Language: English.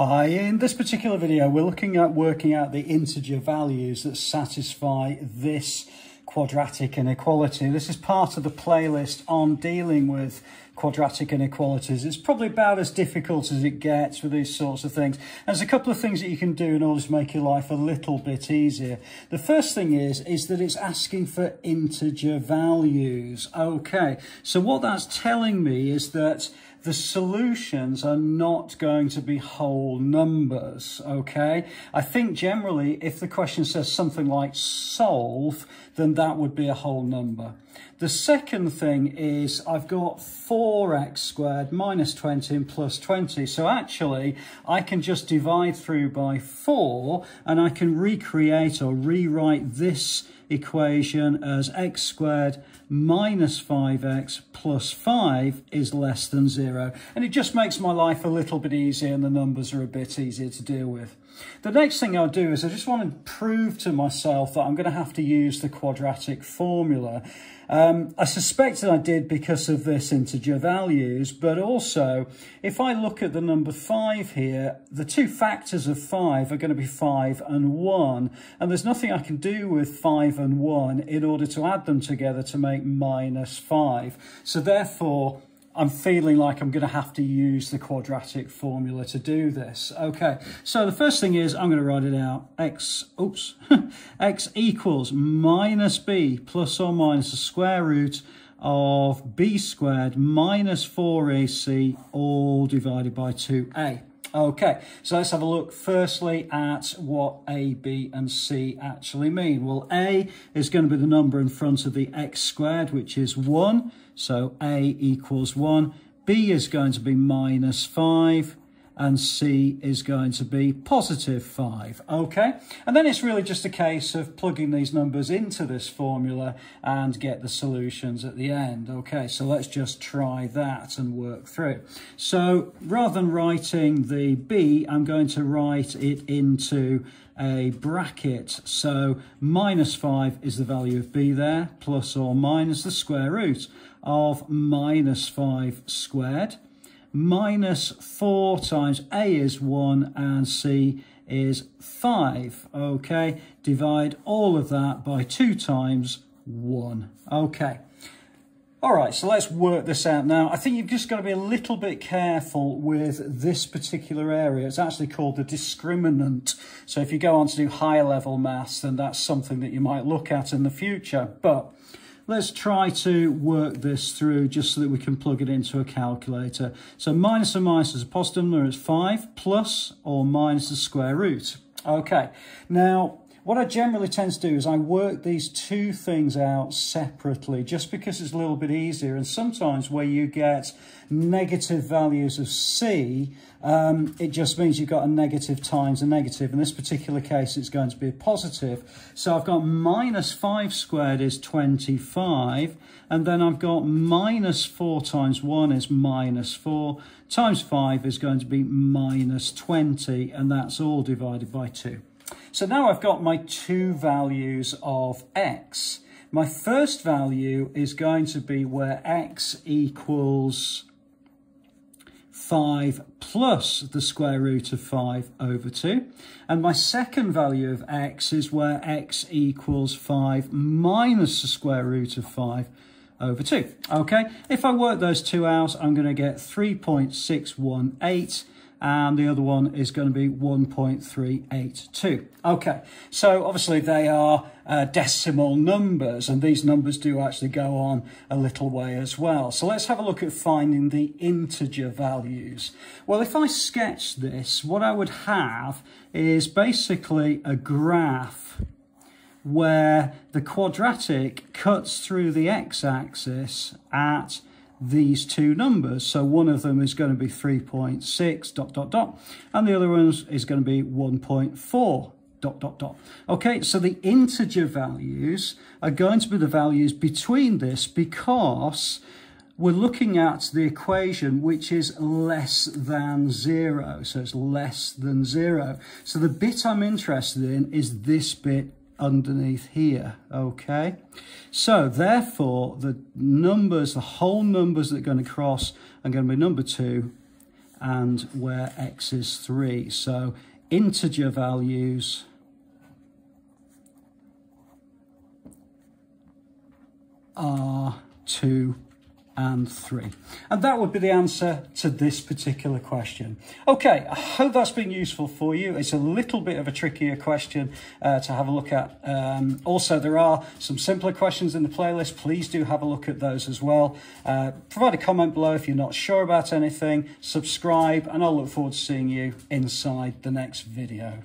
Hi, in this particular video we're looking at working out the integer values that satisfy this quadratic inequality. This is part of the playlist on dealing with quadratic inequalities. It's probably about as difficult as it gets with these sorts of things. There's a couple of things that you can do in order to make your life a little bit easier. The first thing is that it's asking for integer values. Okay, so what that's telling me is that the solutions are not going to be whole numbers, okay? I think generally if the question says something like solve, then that would be a whole number. The second thing is I've got 4x squared minus 20 and plus 20. So actually I can just divide through by 4 and I can recreate or rewrite this equation as x squared minus 5x plus 5 is less than 0. And it just makes my life a little bit easier and the numbers are a bit easier to deal with. The next thing I'll do is I just want to prove to myself that I'm going to have to use the quadratic formula. I suspect that I did because of this integer values, but also if I look at the number 5 here, the two factors of 5 are going to be 5 and 1, and there's nothing I can do with 5 and 1 in order to add them together to make minus 5. So therefore, I'm feeling like I'm going to have to use the quadratic formula to do this. Okay, so the first thing is I'm going to write it out. X equals minus b plus or minus the square root of b squared minus 4ac all divided by 2a. Okay, so let's have a look firstly at what A, B and C actually mean. Well, A is going to be the number in front of the x squared, which is 1. So A equals 1. B is going to be minus 5. And C is going to be positive 5, okay? And then it's really just a case of plugging these numbers into this formula and get the solutions at the end, okay? So let's just try that and work through. So rather than writing the B, I'm going to write it into a bracket. So minus 5 is the value of B there, plus or minus the square root of minus 5 squared, minus 4 times A is 1 and C is 5, okay? Divide all of that by 2 times 1, okay? All right, so let's work this out now. I think you've just got to be a little bit careful with this particular area. It's actually called the discriminant. So if you go on to do higher level maths, then that's something that you might look at in the future, but let's try to work this through just so that we can plug it into a calculator. So minus and minus is a positive number, it's 5, plus or minus the square root. Okay, now what I generally tend to do is I work these two things out separately just because it's a little bit easier. And sometimes where you get negative values of C, it just means you've got a negative times a negative. In this particular case, it's going to be a positive. So I've got minus 5 squared is 25. And then I've got minus 4 times 1 is minus 4 times 5 is going to be minus 20. And that's all divided by 2. So now I've got my two values of x. My first value is going to be where x equals 5 plus the square root of 5 over 2. And my second value of x is where x equals 5 minus the square root of 5 over 2. Okay, if I work those two out, I'm going to get 3.618. And the other one is going to be 1.382. Okay, so obviously they are decimal numbers, and these numbers do actually go on a little way as well. So let's have a look at finding the integer values. Well, if I sketch this, what I would have is basically a graph where the quadratic cuts through the x-axis at these two numbers. So one of them is going to be 3.6 dot dot dot and the other one is going to be 1.4 dot dot dot. Okay, so the integer values are going to be the values between this because we're looking at the equation which is less than 0. So it's less than 0. So the bit I'm interested in is this bit underneath here, okay? So therefore the numbers, the whole numbers that are going to cross are going to be number 2 and where x is 3. So integer values are 2 and 3. And that would be the answer to this particular question. Okay, I hope that's been useful for you. It's a little bit of a trickier question to have a look at. Also, there are some simpler questions in the playlist. Please do have a look at those as well. Provide a comment below if you're not sure about anything. Subscribe, and I'll look forward to seeing you inside the next video.